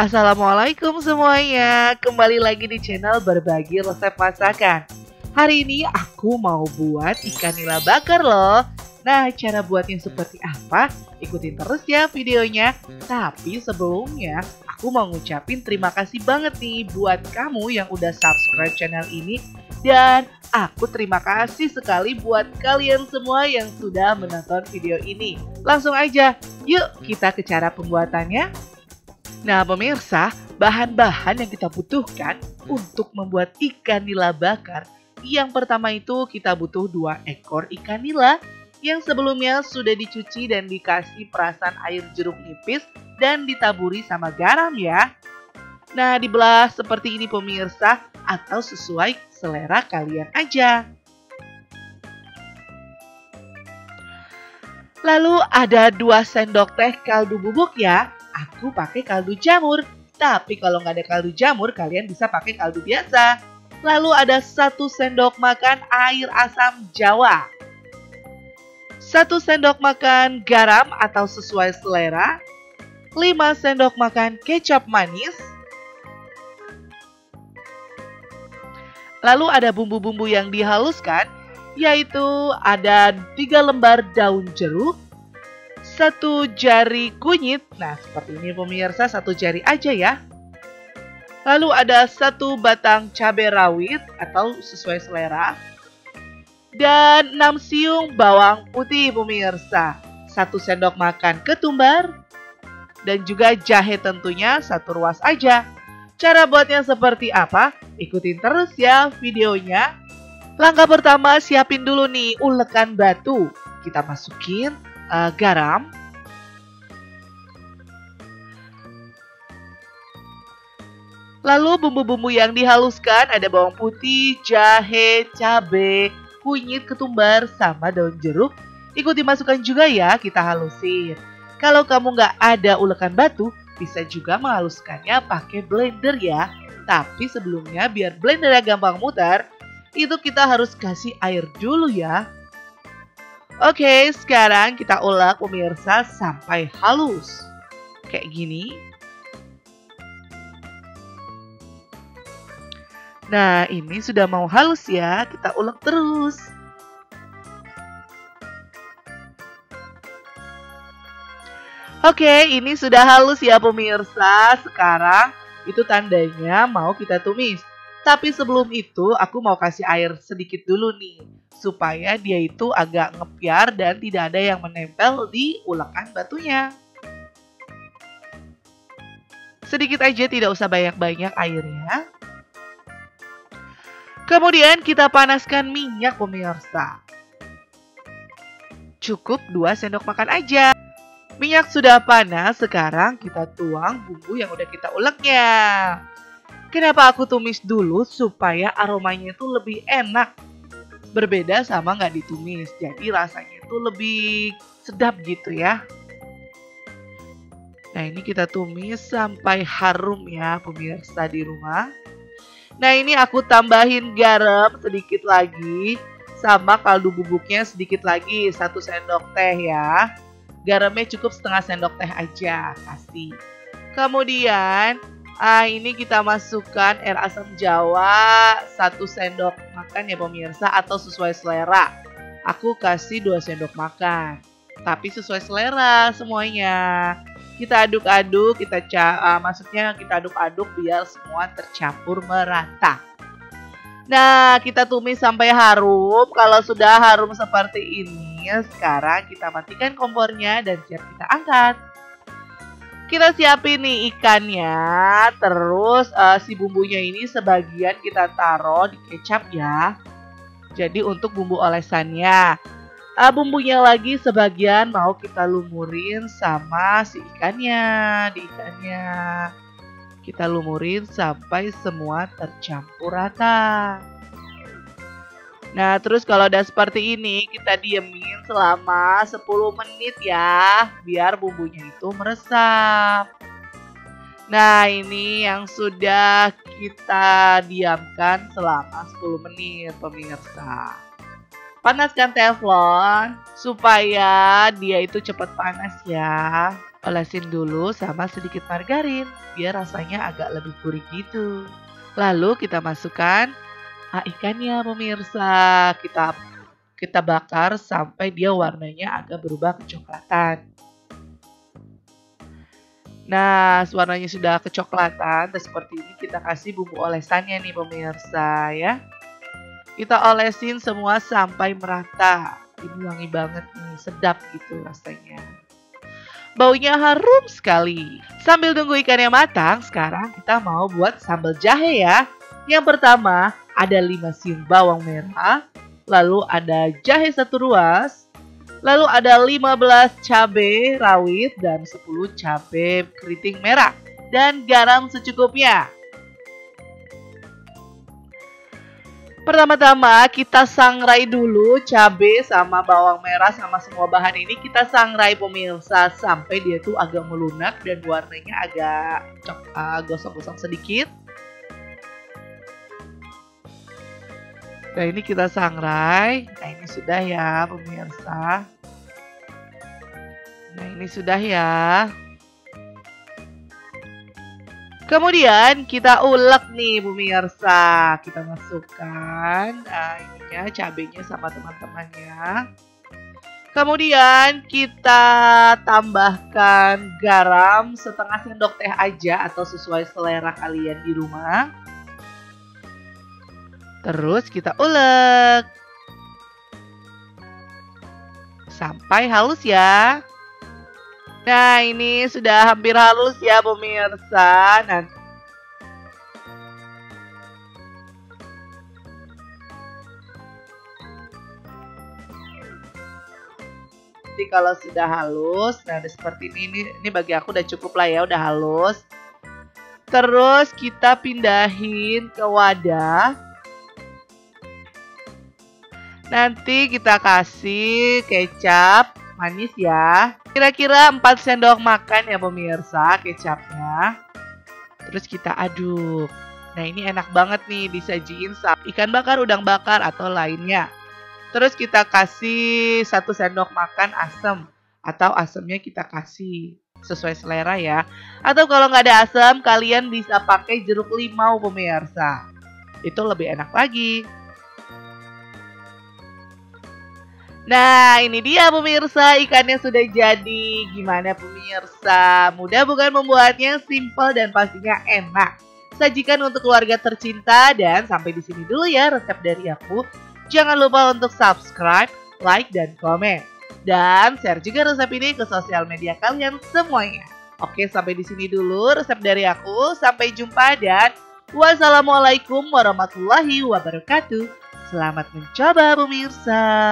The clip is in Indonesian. Assalamualaikum semuanya, kembali lagi di channel Berbagi Resep Masakan. Hari ini aku mau buat ikan nila bakar loh. Nah, cara buatnya seperti apa? Ikutin terus ya videonya. Tapi sebelumnya, aku mau ngucapin terima kasih banget nih buat kamu yang udah subscribe channel ini. Dan aku terima kasih sekali buat kalian semua yang sudah menonton video ini. Langsung aja, yuk kita ke cara pembuatannya. Nah pemirsa, bahan-bahan yang kita butuhkan untuk membuat ikan nila bakar. Yang pertama itu kita butuh 2 ekor ikan nila yang sebelumnya sudah dicuci dan dikasih perasan air jeruk nipis dan ditaburi sama garam ya. Nah dibelah seperti ini pemirsa, atau sesuai selera kalian aja. Lalu ada 2 sendok teh kaldu bubuk ya. Aku pakai kaldu jamur, tapi kalau nggak ada kaldu jamur kalian bisa pakai kaldu biasa. Lalu ada 1 sendok makan air asam jawa, 1 sendok makan garam atau sesuai selera, 5 sendok makan kecap manis. Lalu ada bumbu-bumbu yang dihaluskan, yaitu ada 3 lembar daun jeruk, 1 jari kunyit. Nah seperti ini pemirsa, 1 jari aja ya. Lalu ada 1 batang cabai rawit atau sesuai selera, dan 6 siung bawang putih pemirsa, 1 sendok makan ketumbar, dan juga jahe tentunya 1 ruas aja. Cara buatnya seperti apa? Ikutin terus ya videonya. Langkah pertama, siapin dulu nih ulekan batu. Kita masukin garam, lalu bumbu-bumbu yang dihaluskan, ada bawang putih, jahe, cabai, kunyit, ketumbar, sama daun jeruk. Ikut dimasukkan juga ya, kita halusin. Kalau kamu nggak ada ulekan batu, bisa juga menghaluskannya pakai blender ya. Tapi sebelumnya biar blendernya gampang mutar, itu kita harus kasih air dulu ya. Oke, sekarang kita ulek pemirsa sampai halus. Kayak gini. Nah, ini sudah mau halus ya. Kita ulek terus. Oke, ini sudah halus ya pemirsa. Sekarang itu tandanya mau kita tumis. Tapi sebelum itu aku mau kasih air sedikit dulu nih, supaya dia itu agak ngepiar dan tidak ada yang menempel di ulekan batunya. Sedikit aja, tidak usah banyak-banyak airnya. Kemudian kita panaskan minyak pemirsa. Cukup 2 sendok makan aja. Minyak sudah panas, sekarang kita tuang bumbu yang udah kita uleknya. Kenapa aku tumis dulu? Supaya aromanya itu lebih enak. Berbeda sama nggak ditumis. Jadi rasanya itu lebih sedap gitu ya. Nah ini kita tumis sampai harum ya pemirsa di rumah. Nah ini aku tambahin garam sedikit lagi. Sama kaldu bubuknya sedikit lagi. 1 sendok teh ya. Garamnya cukup setengah sendok teh aja. Kasih. Kemudian... ini kita masukkan air asam jawa 1 sendok makan ya pemirsa, atau sesuai selera. Aku kasih 2 sendok makan, tapi sesuai selera semuanya. Kita aduk-aduk, kita aduk-aduk biar semua tercampur merata. Nah kita tumis sampai harum. Kalau sudah harum seperti ini, sekarang kita matikan kompornya dan siap kita angkat. Kita siapin nih ikannya, terus si bumbunya ini sebagian kita taruh di kecap ya. Jadi untuk bumbu olesannya, bumbunya lagi sebagian mau kita lumurin sama si ikannya. Di ikannya kita lumurin sampai semua tercampur rata. Nah terus kalau udah seperti ini, kita diemin selama 10 menit ya, biar bumbunya itu meresap. Nah ini yang sudah kita diamkan selama 10 menit pemirsa. Panaskan teflon supaya dia itu cepat panas ya. Olesin dulu sama sedikit margarin, biar rasanya agak lebih gurih gitu. Lalu kita masukkan ikannya pemirsa. Kita bakar sampai dia warnanya agak berubah kecoklatan. Nah, warnanya sudah kecoklatan, dan seperti ini kita kasih bumbu olesannya nih pemirsa ya. Kita olesin semua sampai merata. Ini wangi banget nih, sedap gitu rasanya. Baunya harum sekali. Sambil tunggu ikannya matang, sekarang kita mau buat sambal jahe ya. Yang pertama, ada 5 siung bawang merah, lalu ada jahe 1 ruas, lalu ada 15 cabai rawit dan 10 cabai keriting merah, dan garam secukupnya. Pertama-tama kita sangrai dulu cabai sama bawang merah sama semua bahan ini kita sangrai pemirsa sampai dia tuh agak melunak dan warnanya agak gosong-gosong sedikit. Nah ini kita sangrai, nah ini sudah ya pemirsa. Nah ini sudah ya. Kemudian kita ulek nih pemirsa, kita masukkan ininya cabenya sama teman-temannya. Kemudian kita tambahkan garam 1/2 sendok teh aja atau sesuai selera kalian di rumah. Terus kita ulek sampai halus ya. Nah ini sudah hampir halus ya pemirsa. Nanti kalau sudah halus, nah seperti ini bagi aku udah cukup lah ya, udah halus. Terus kita pindahin ke wadah. Nanti kita kasih kecap manis ya. Kira-kira 4 sendok makan ya pemirsa kecapnya. Terus kita aduk. Nah ini enak banget nih disajiin sama ikan bakar, udang bakar atau lainnya. Terus kita kasih 1 sendok makan asam. Atau asamnya kita kasih sesuai selera ya. Atau kalau nggak ada asam kalian bisa pakai jeruk limau pemirsa. Itu lebih enak lagi. Nah ini dia pemirsa, ikannya sudah jadi. Gimana pemirsa? Mudah bukan membuatnya, simple dan pastinya enak. Sajikan untuk keluarga tercinta. Dan sampai di sini dulu ya resep dari aku. Jangan lupa untuk subscribe, like, dan komen. Dan share juga resep ini ke sosial media kalian semuanya. Oke, sampai di sini dulu resep dari aku. Sampai jumpa dan wassalamualaikum warahmatullahi wabarakatuh. Selamat mencoba pemirsa.